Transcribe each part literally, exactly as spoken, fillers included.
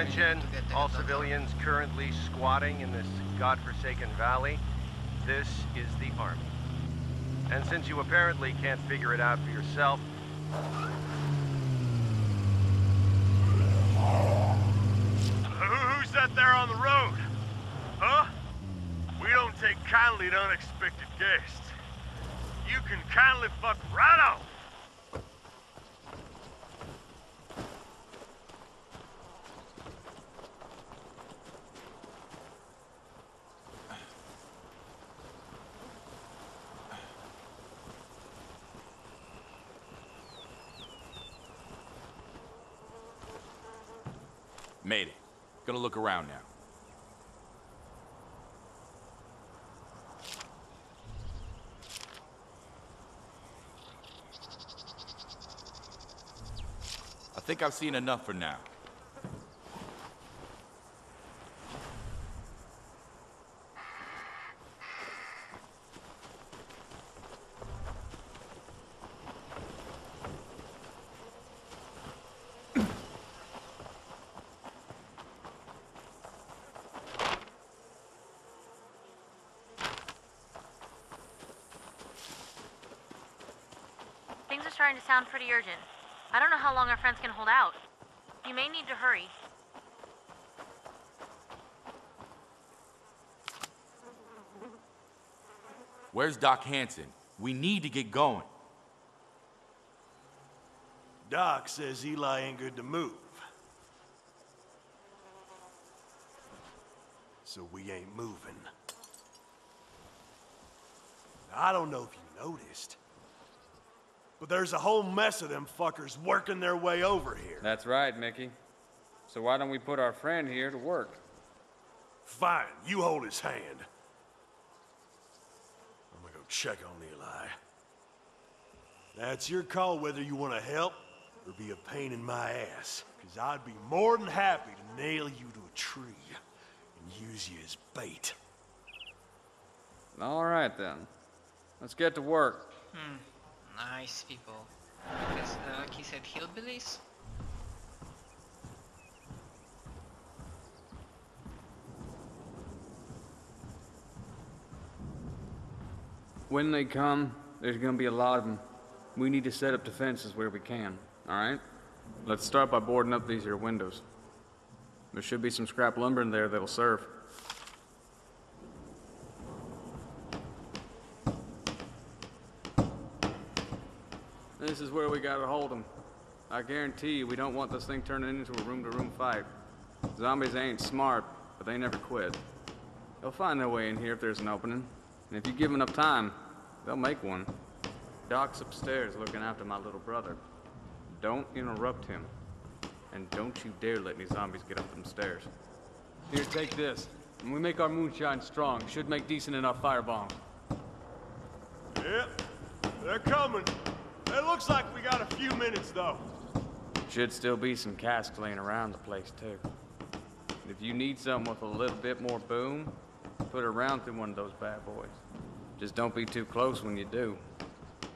attention, all civilians currently squatting in this godforsaken valley. This is the Army. And since you apparently can't figure it out for yourself, who's that there on the road? Huh? We don't take kindly to unexpected guests. You can kindly fuck right off. Made it. Gonna look around now. I think I've seen enough for now. Starting to sound pretty urgent. I don't know how long our friends can hold out. You may need to hurry. Where's Doc Hansen? We need to get going. Doc says Eli ain't good to move. So we ain't moving. Now, I don't know if you noticed, but there's a whole mess of them fuckers working their way over here. That's right, Mickey. So why don't we put our friend here to work? Fine, you hold his hand. I'm gonna go check on Eli. That's your call whether you want to help or be a pain in my ass. Because I'd be more than happy to nail you to a tree and use you as bait. All right, then. Let's get to work. Hmm. Nice people. Because, uh, like he said, hillbillies? When they come, there's gonna be a lot of them. We need to set up defenses where we can, alright? Let's start by boarding up these here windows. There should be some scrap lumber in there that'll serve. This is where we gotta hold them. I guarantee you we don't want this thing turning into a room-to-room fight. Zombies ain't smart, but they never quit. They'll find their way in here if there's an opening. And if you give them enough time, they'll make one. Doc's upstairs looking after my little brother. Don't interrupt him. And don't you dare let any zombies get up them stairs. Here, take this. When we make our moonshine strong, should make decent enough firebombs. Yep, they're coming. It looks like we got a few minutes, though. Should still be some casks laying around the place, too. And if you need something with a little bit more boom, put it around through one of those bad boys. Just don't be too close when you do.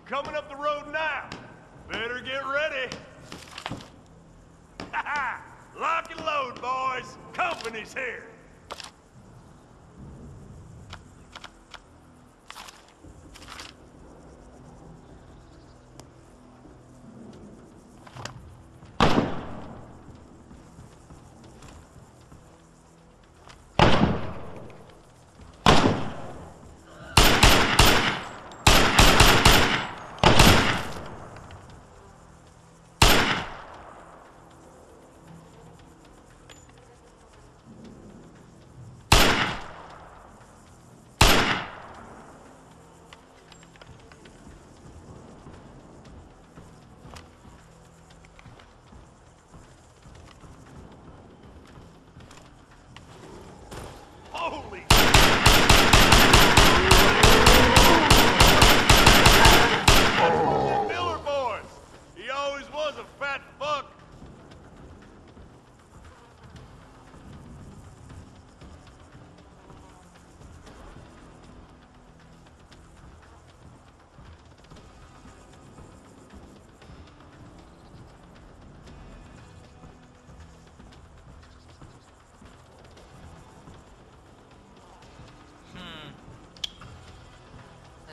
Coming up the road now. Better get ready. Ha ha! Lock and load, boys. Company's here.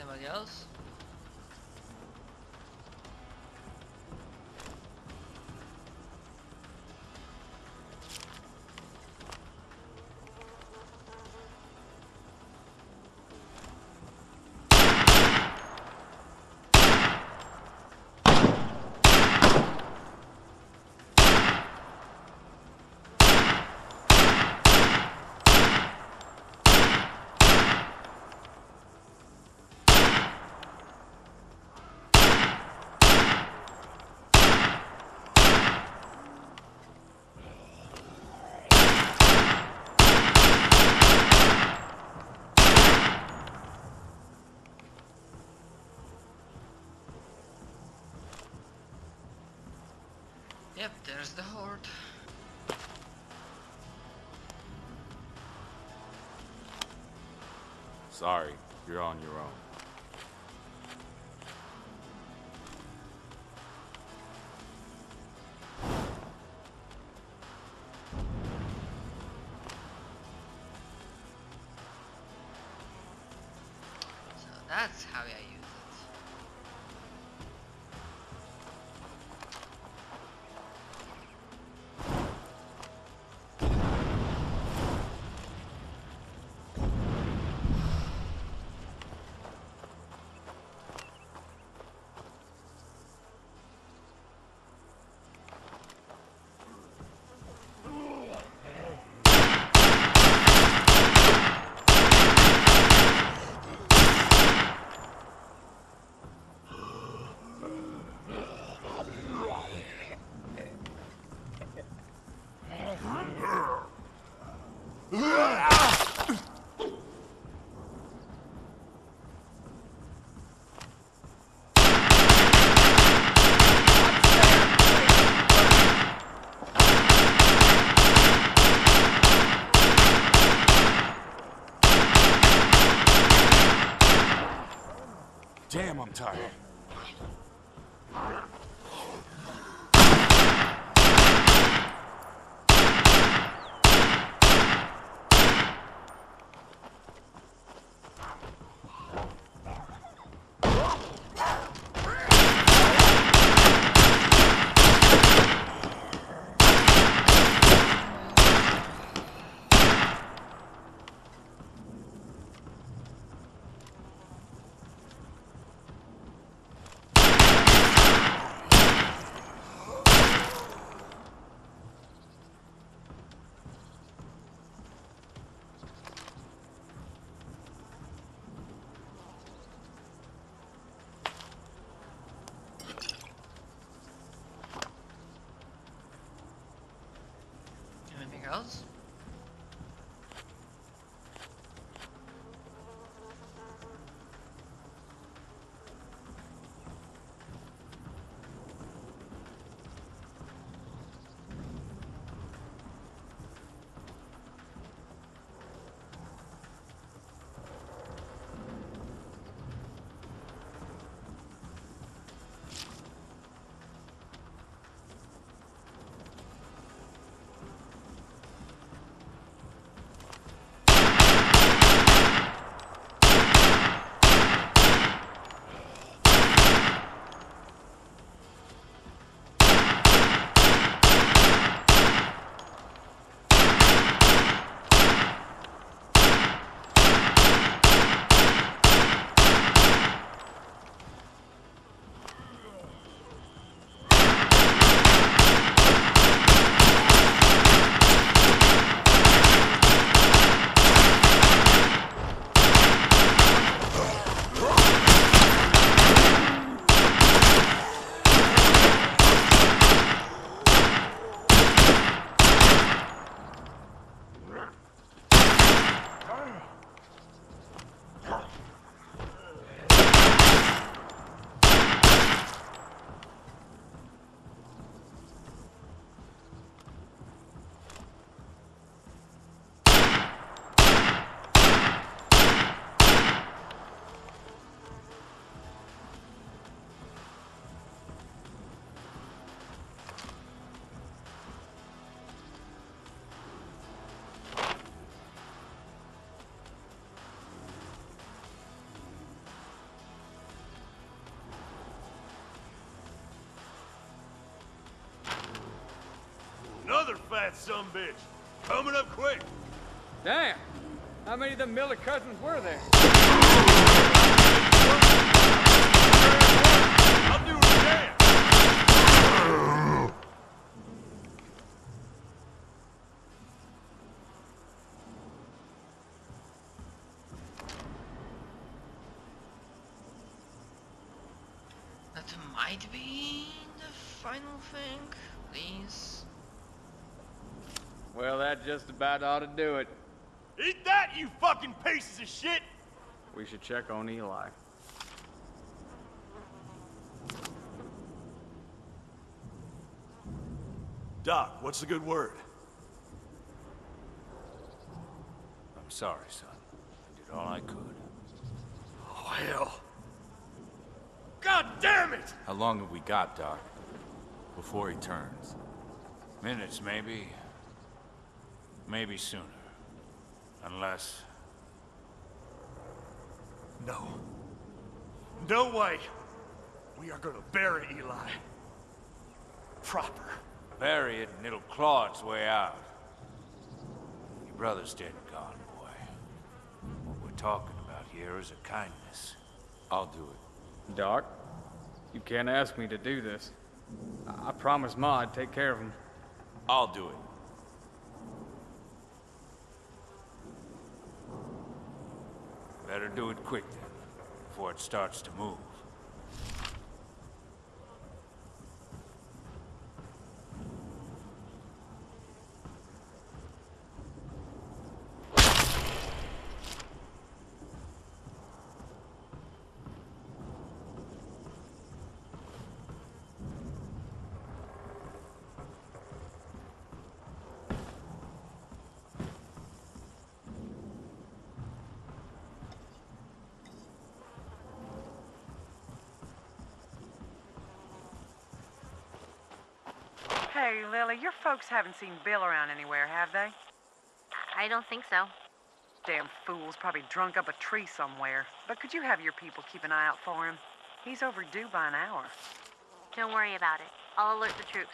Anybody else? Yep, there's the horde. Sorry, you're on your own. So that's how I use it. Damn, I'm tired. that sumbitch. Coming up quick. Damn. How many of them Miller cousins were there? I'll do it again. That might be the final thing, please. Well, that just about ought to do it. Eat that, you fucking pieces of shit! We should check on Eli. Doc, what's the good word? I'm sorry, son. I did all I could. Oh, hell. God damn it! How long have we got, Doc? Before he turns? Minutes, maybe. Maybe sooner. Unless... No. No way! We are gonna bury Eli. Proper. Bury it and it'll claw its way out. Your brother's dead and gone, boy. What we're talking about here is a kindness. I'll do it. Doc, you can't ask me to do this. I, I promised Ma I'd take care of him. I'll do it. Better do it quick, then, before it starts to move. Hey, Lily, your folks haven't seen Bill around anywhere, have they? I don't think so. Damn fool's probably drunk up a tree somewhere. But could you have your people keep an eye out for him? He's overdue by an hour. Don't worry about it. I'll alert the troops.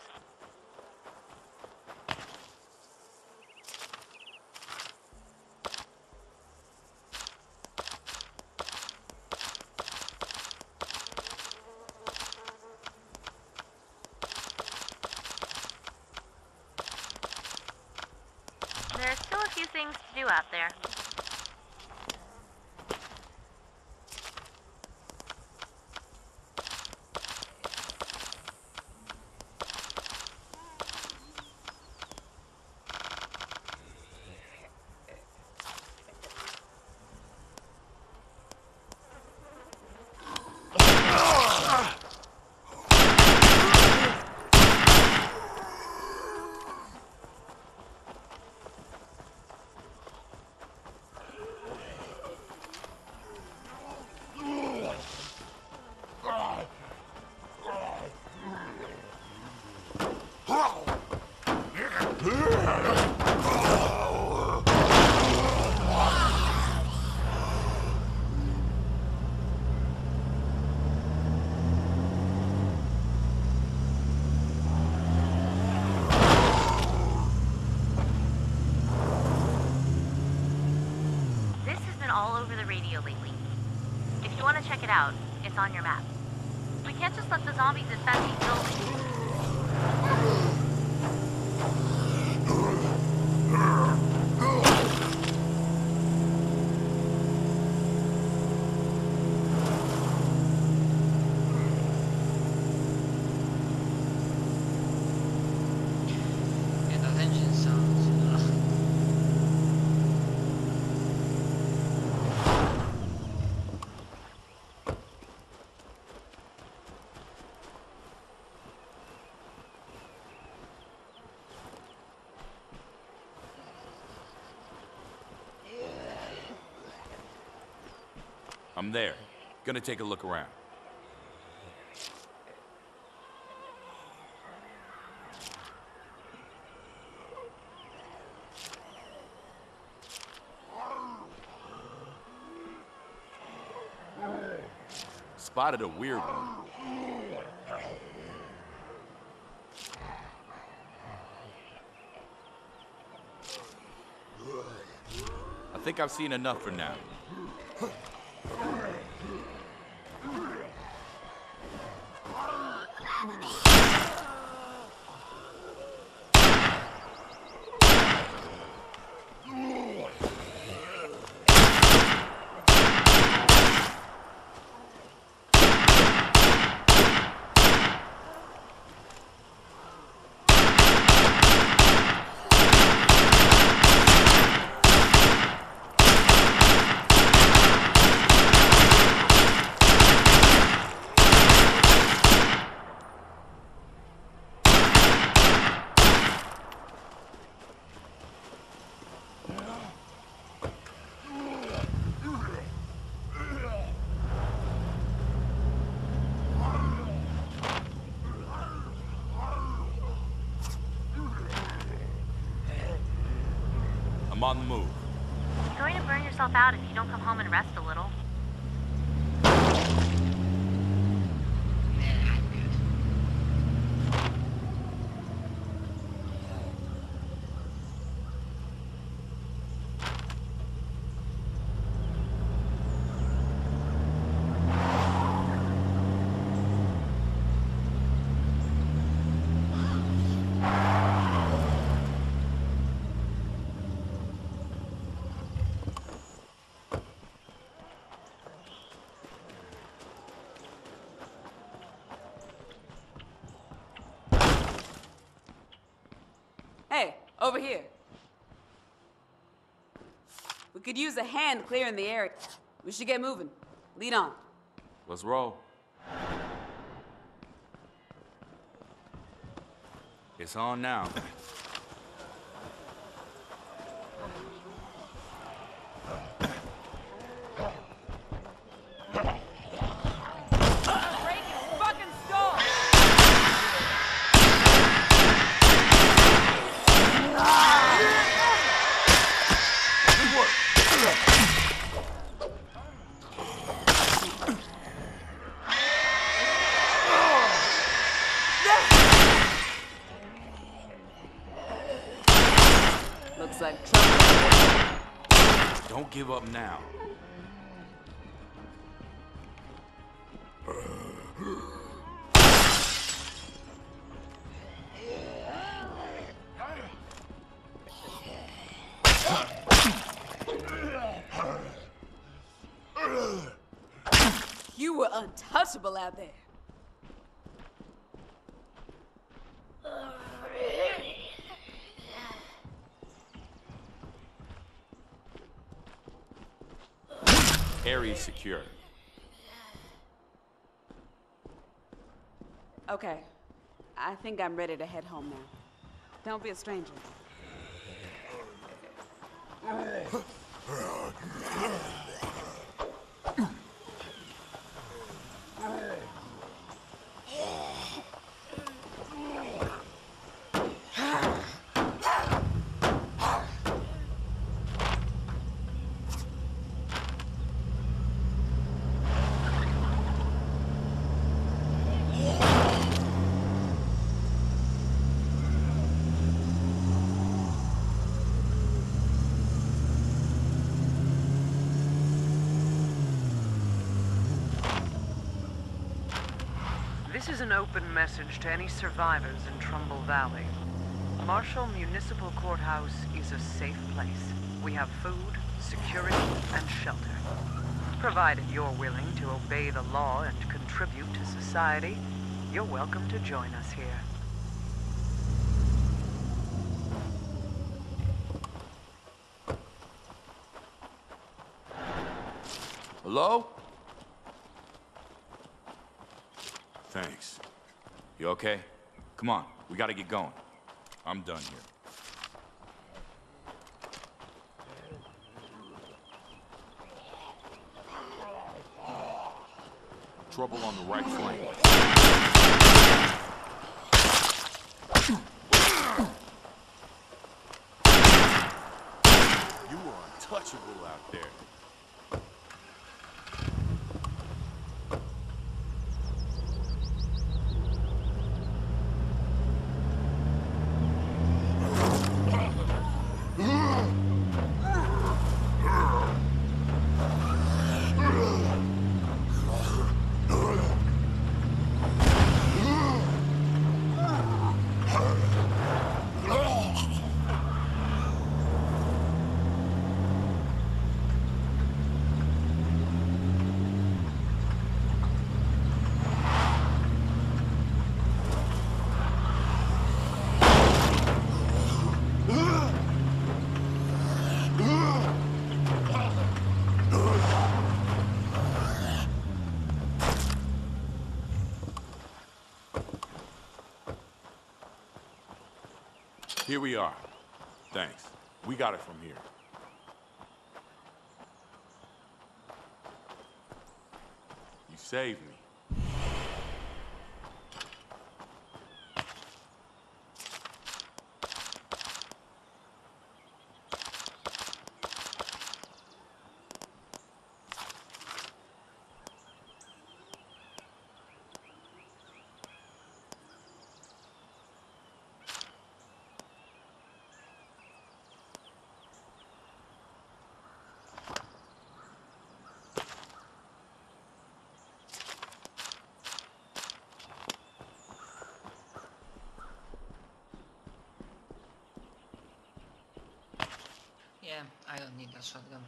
Out there. Out. It's on your map. We can't just let the zombies infest these buildings. I'm there. Gonna take a look around. Spotted a weird one. think I've seen enough for now. I'm on the move. You're going to burn yourself out if you don't come home and rest a little. Over here. We could use a hand clearing the area. We should get moving. Lead on. Let's roll. It's on now. Don't give up now. You were untouchable out there. Area secure. Okay. I think I'm ready to head home now. Don't be a stranger. This is an open message to any survivors in Trumbull Valley. Marshall Municipal Courthouse is a safe place. We have food, security, and shelter. Provided you're willing to obey the law and contribute to society, you're welcome to join us here. Hello? Thanks. You okay? Come on, we gotta get going. I'm done here. Trouble on the right flank. You were untouchable out there. Yeah. Here we are. Thanks. We got it from here. You saved me. Yeah, I don't need that shotgun.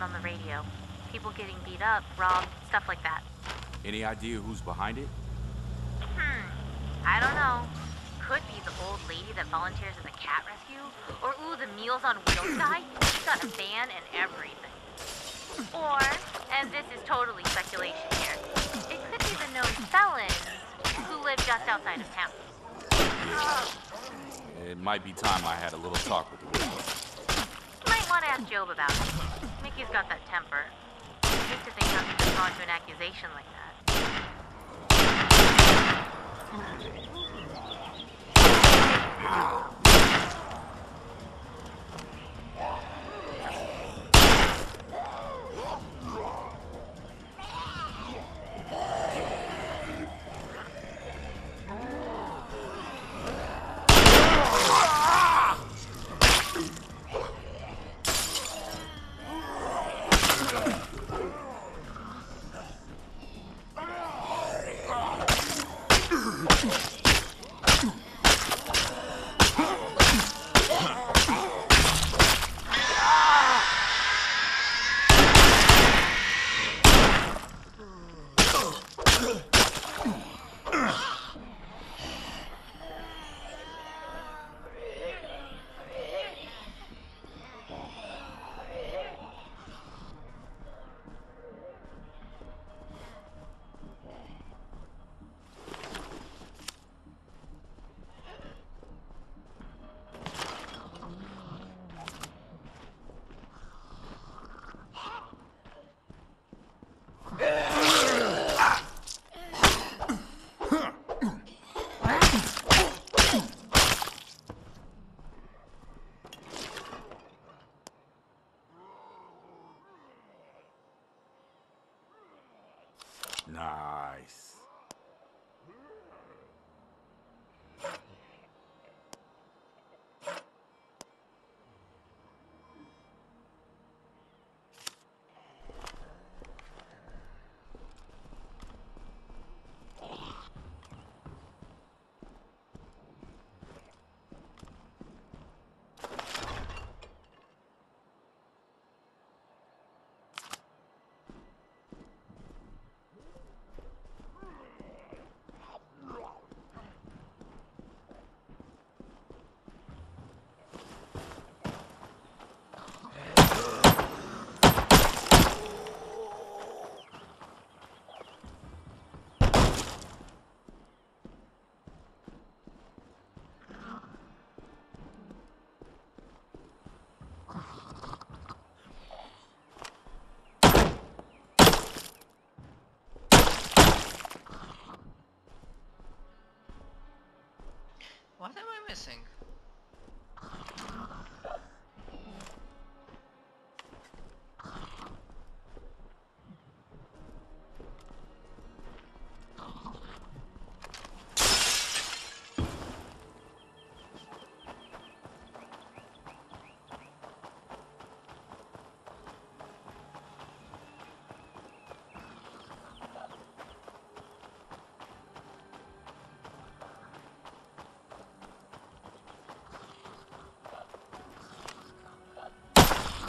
On the radio. People getting beat up, robbed, stuff like that. Any idea who's behind it? Hmm. I don't know. Could be the old lady that volunteers at the cat rescue. Or, ooh, the Meals on Wheels guy. He's got a van and everything. Or, and this is totally speculation here, it could be the known felons who live just outside of town. Oh. It might be time I had a little talk with the widow. Might want to ask Job about it. Mickey's got that temper. I hate to think how he could launch an accusation like that. Nice.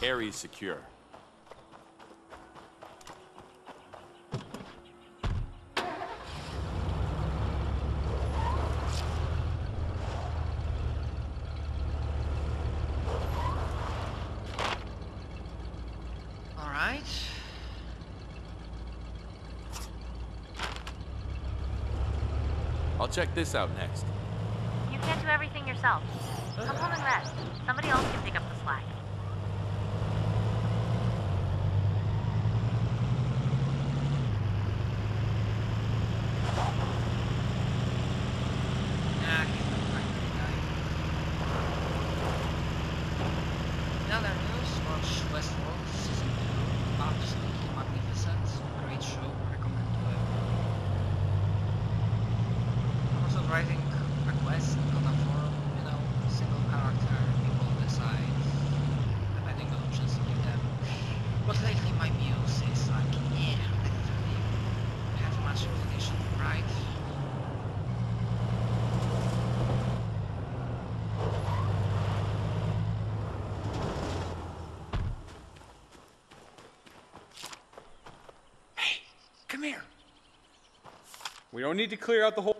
Area secure. Check this out next. You can't do everything yourself. Come home and rest. Somebody else can pick up the slack. We don't need to clear out the whole...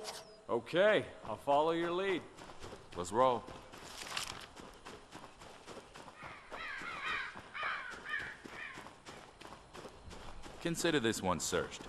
Okay, I'll follow your lead. Let's roll. Consider this one searched.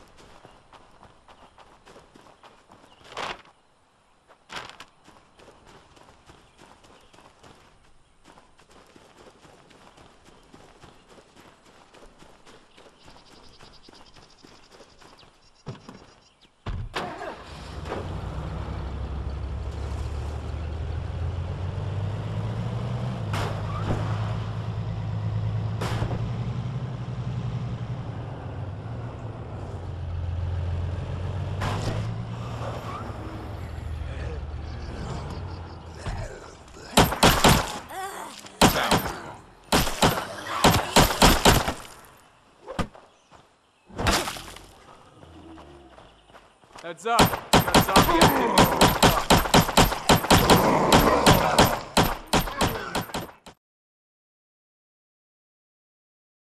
Heads up! Heads up!